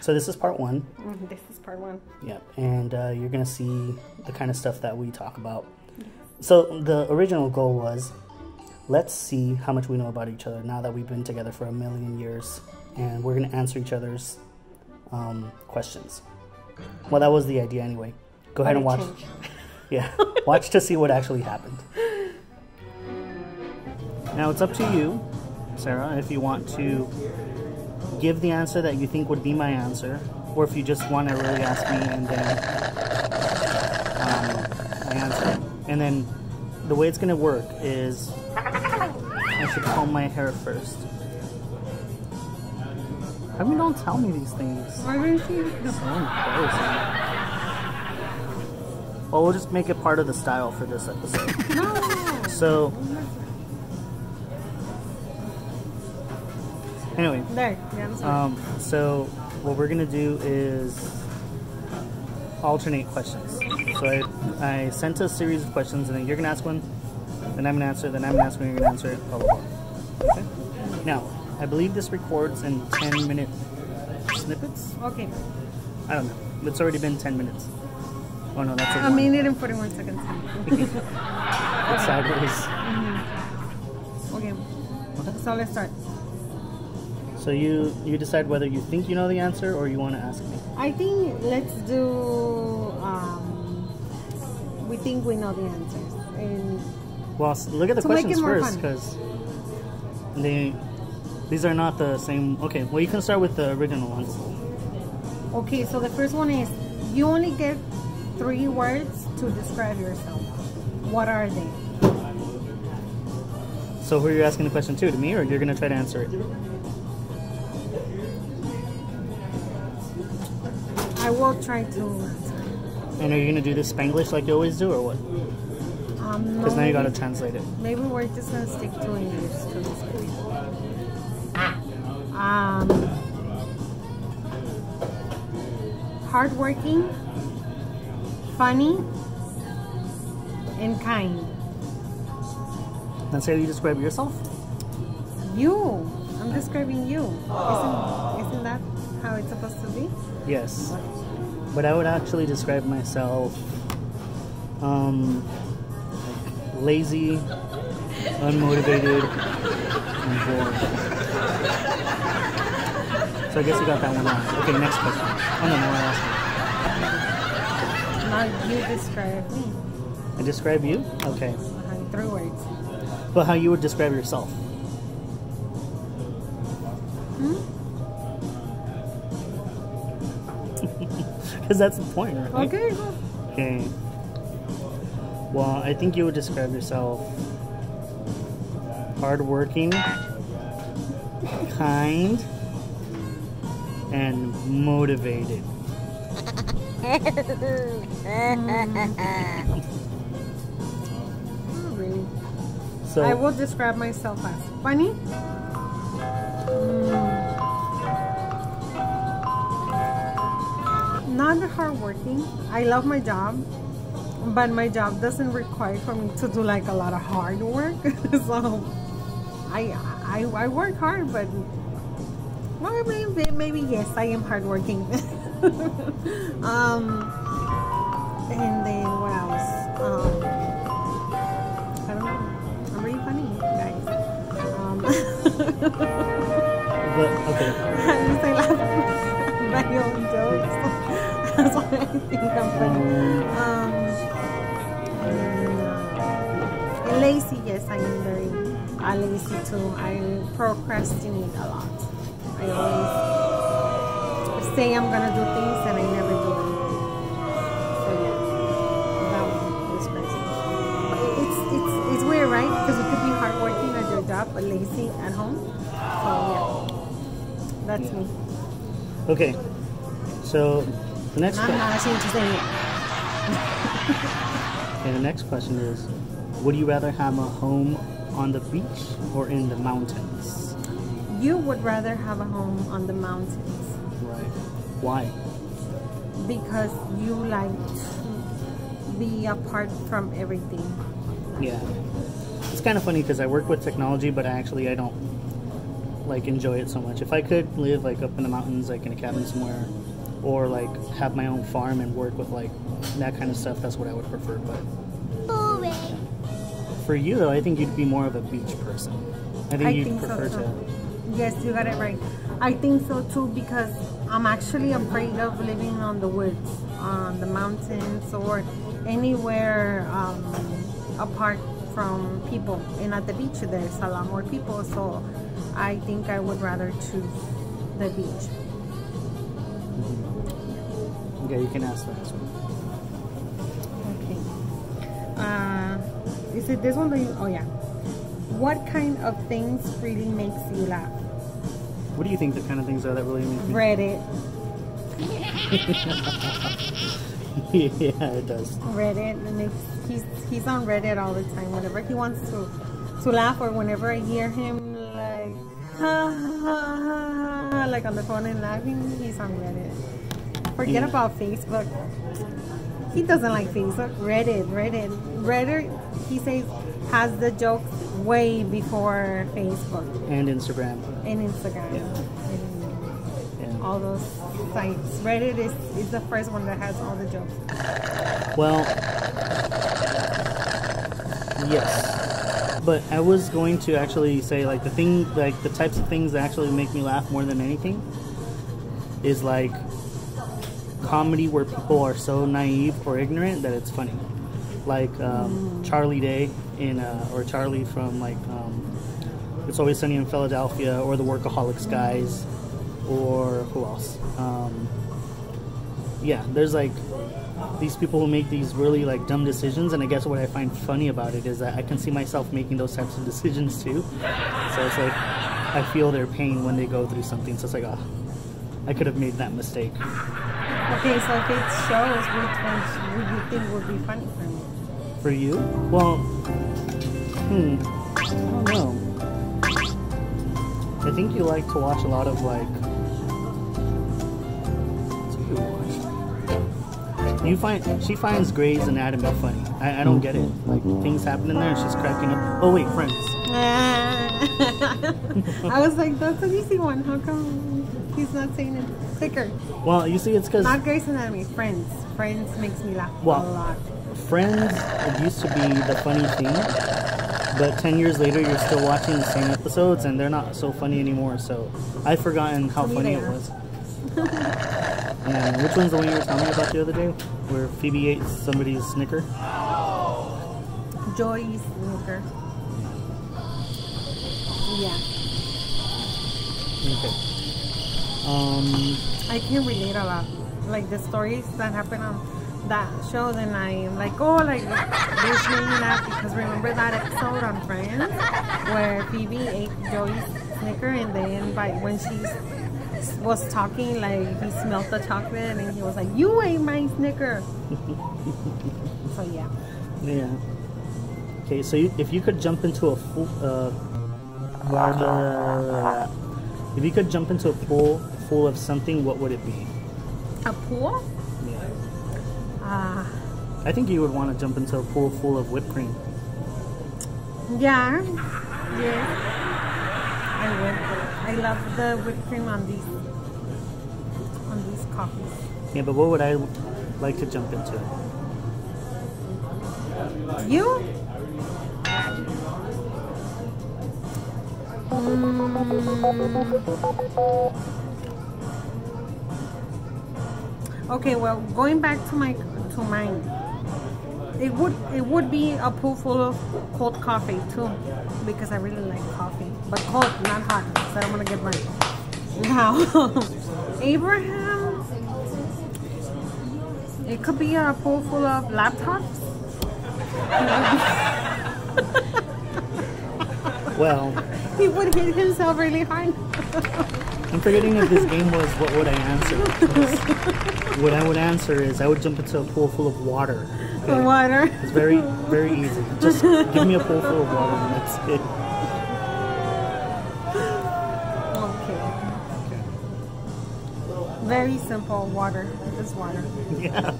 So this is part one. This is part one. Yep, and you're going to see the kind of stuff that we talk about. Yes. So the original goal was, let's see how much we know about each other now that we've been together for 1,000,000 years, and we're going to answer each other's questions. Well, that was the idea anyway. Go ahead and watch. Yeah, watch to see what actually happened. Now it's up to you, Sarah, if you want to give the answer that you think would be my answer, or if you just want to really ask me and then I answer. And then the way it's going to work is I should comb my hair first. I mean, don't tell me these things. Why didn't you? It's so embarrassing. Well, we'll just make it part of the style for this episode. No. So anyway, there. Yeah, that's right. So what we're gonna do is alternate questions. So I sent a series of questions, and then you're gonna ask one, then I'm gonna answer, then I'm gonna ask one, you're gonna answer it. Blah, blah, blah. Okay. Now, I believe this records in 10-minute snippets. Okay. I don't know. It's already been 10 minutes. Oh no, that's a minute and 41 seconds. It's sideways. Mm-hmm. Okay. So let's start. So you decide whether you think you know the answer or you want to ask me. I think let's do, we think we know the answers. And well, look at the questions first, because these are not the same. Okay, well, you can start with the original ones. Okay, so the first one is, you only get 3 words to describe yourself. What are they? So who are you asking the question to me, or you're going to try to answer it? I will try to. And are you going to do this Spanglish like you always do, or what? Because now you got to translate it. Maybe we're just going to stick to English to this point. Hardworking, funny, and kind. That's how you describe yourself? You. I'm describing you. Isn't that how it's supposed to be? Yes. But I would actually describe myself lazy, unmotivated, and bored. So I guess you got that one wrong. Okay, next question. Oh no, I asked you. Now you describe me. I describe you? Okay. 3 words. But how you would describe yourself? Because that's the point, right? Okay. Okay. Well, I think you would describe yourself hardworking, kind, and motivated. Not really. So I will describe myself as funny. Not hardworking. I love my job, but my job doesn't require for me to do like a lot of hard work. So I work hard, but well, maybe yes, I am hardworking. And then what else? I don't know. I'm really funny, guys. But okay. At least I laugh at my own jokes. That's what I think I'm funny. Lazy, yes, I am very lazy too. I procrastinate a lot. I always say I'm gonna do things and I never do them. So yeah, that one is crazy. It's weird, right? Because you could be hardworking at your job but lazy at home. So yeah, that's me. Okay, so. The next okay, the next question is, would you rather have a home on the beach or in the mountains? You would rather have a home on the mountains. Right. Why? Because you like to be apart from everything. Yeah. It's kind of funny because I work with technology, but actually I don't like enjoy it so much. If I could live like up in the mountains, like in a cabin somewhere, or like have my own farm and work with like that kind of stuff, that's what I would prefer. But for you though, I think you'd be more of a beach person. I think you'd prefer so. Yes, you got it right. I think so too, because I'm actually afraid of living on the woods, on the mountains, or anywhere apart from people. And at the beach there's a lot more people, so I think I would rather choose the beach. Mm-hmm. Okay, you can ask the next one. Okay. Is it this one? Oh yeah. What kind of things really makes you laugh? What do you think the kind of things are that really make you laugh? Reddit. Yeah, it does. Reddit. And he's on Reddit all the time. Whenever he wants to laugh, or whenever I hear him like ha ha ha, like on the phone and laughing, he's on Reddit. Forget about Facebook. He doesn't like Facebook. Reddit. He says has the jokes way before Facebook and Instagram. And all those sites. Reddit is the first one that has all the jokes. Well, yes, but I was going to actually say like the types of things that actually make me laugh more than anything is like comedy where people are so naive or ignorant that it's funny. Like Charlie Day in or Charlie from like It's Always Sunny in Philadelphia, or the Workaholics guys, or who else? Yeah, there's like these people who make these really like dumb decisions, and I guess what I find funny about it is that I can see myself making those types of decisions too. So it's like I feel their pain when they go through something. So it's like, oh, I could have made that mistake. Okay, so if it shows, which ones would you think would be funny for me? For you? Well, I don't know. I think you like to watch a lot of like... That's what you watch. She finds Grey's Anatomy funny. I don't get it. Like, things happen in there and she's cracking up. Oh wait, Friends. I was like, that's an easy one. How come he's not saying it? Quicker. Well, you see, it's because... Not Grey's Anatomy, Friends. Friends makes me laugh a lot. Friends used to be the funny thing, but 10 years later you're still watching the same episodes and they're not so funny anymore, so I've forgotten how funny it was. And which one's the one you were telling me about the other day? Where Phoebe ate somebody's Snicker? Joey's Snicker. Yeah. Okay. I can relate a lot, like the stories that happen on that show. Then I am like, oh, like this made me laugh because remember that episode on Friends where Phoebe ate Joey's Snicker, and then when she was talking, like he smelled the chocolate and he was like, you ate my Snicker. So yeah. Yeah. Okay, so if you could jump into a full, if you could jump into a pool full of something, what would it be? A pool? Yeah. I think you would want to jump into a pool full of whipped cream. Yeah. Yeah. I would. I love the whipped cream on these coffees. Yeah, but what would I like to jump into? You? Okay, well, going back to mine, it would be a pool full of cold coffee too, because I really like coffee, but cold, not hot, so I don't want to get burned. Now, Abraham, it could be a pool full of laptops. Well, he would hit himself really hard. I'm forgetting if this game was what would I answer. What I would answer is I would jump into a pool full of water. Okay? Water. It's very, very easy. Just give me a pool full of water and that's it. Okay. Very simple. Water. It's water. Yeah.